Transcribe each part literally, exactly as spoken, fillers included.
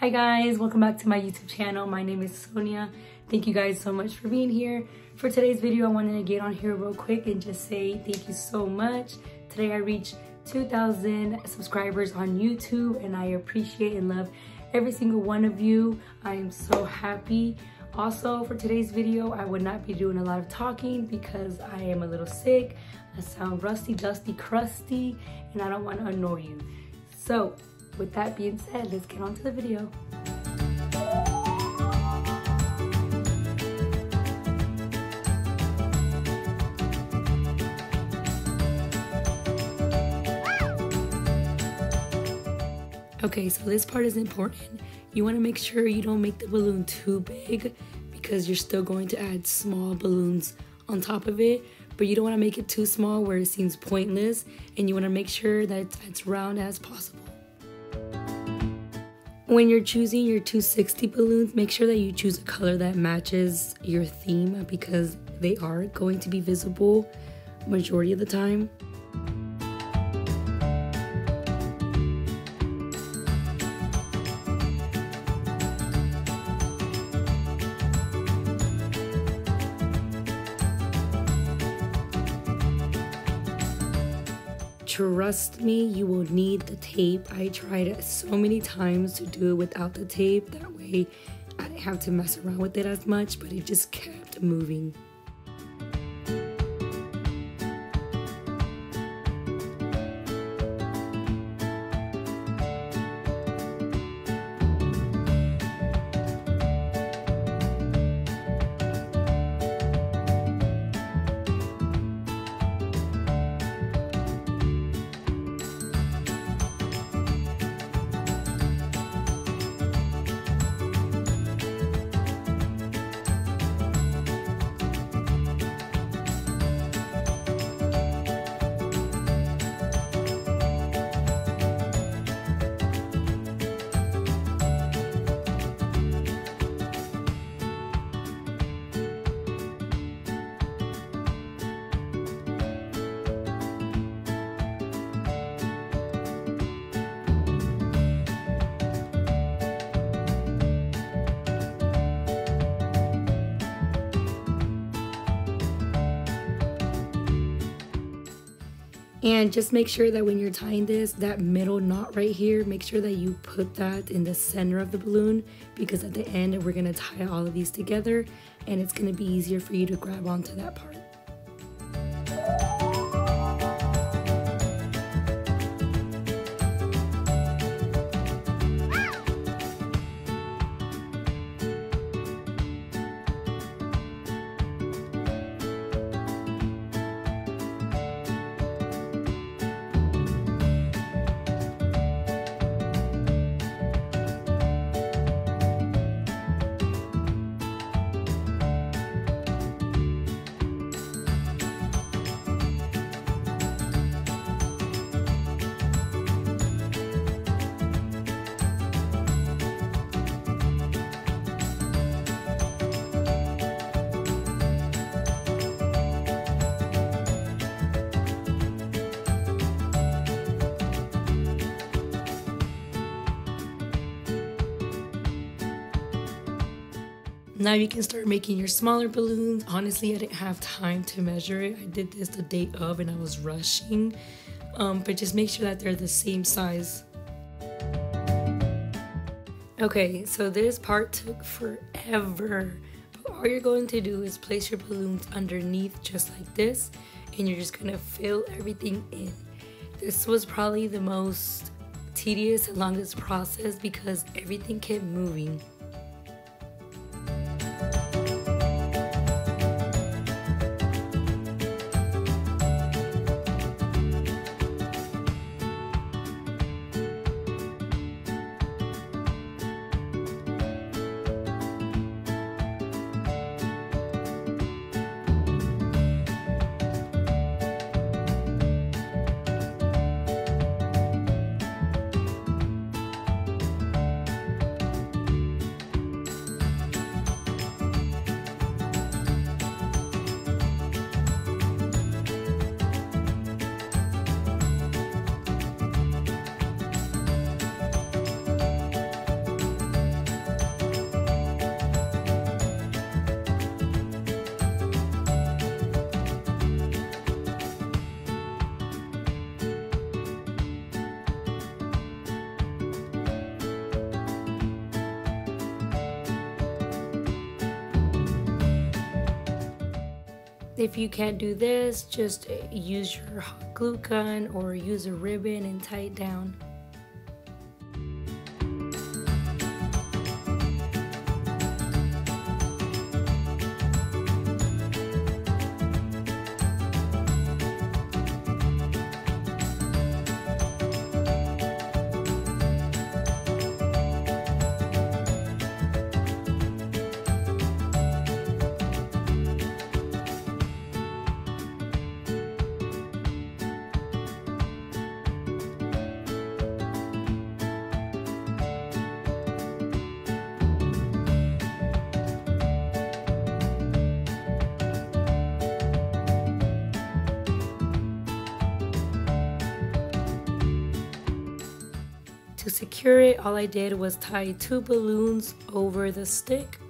Hi guys, welcome back to my YouTube channel. My name is Sonia. Thank you guys so much for being here. For today's video, I wanted to get on here real quick and just say thank you so much. Today I reached two thousand subscribers on YouTube and I appreciate and love every single one of you. I am so happy. Also, for today's video, I would not be doing a lot of talking because I am a little sick. I sound rusty, dusty, crusty, and I don't want to annoy you. So, with that being said, let's get on to the video. Okay, so this part is important. You want to make sure you don't make the balloon too big because you're still going to add small balloons on top of it, but you don't want to make it too small where it seems pointless, and you want to make sure that it's as round as possible. When you're choosing your two sixty balloons, make sure that you choose a color that matches your theme because they are going to be visible majority of the time. Trust me, you will need the tape. I tried so many times to do it without the tape. That way I didn't have to mess around with it as much, but it just kept moving. And just make sure that when you're tying this, that middle knot right here, make sure that you put that in the center of the balloon because at the end, we're gonna tie all of these together and it's gonna be easier for you to grab onto that part. Now you can start making your smaller balloons. Honestly, I didn't have time to measure it. I did this the day of and I was rushing. Um, but just make sure that they're the same size. Okay, so this part took forever. But all you're going to do is place your balloons underneath just like this. And you're just gonna fill everything in. This was probably the most tedious and longest process because everything kept moving. If you can't do this, just use your hot glue gun or use a ribbon and tie it down. To secure it, all I did was tie two balloons over the stick.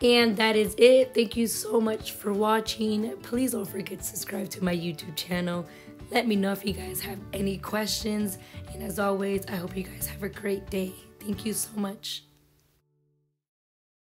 And that is it. Thank you so much for watching. Please don't forget to subscribe to my YouTube channel. Let me know if you guys have any questions. And as always, I hope you guys have a great day. Thank you so much.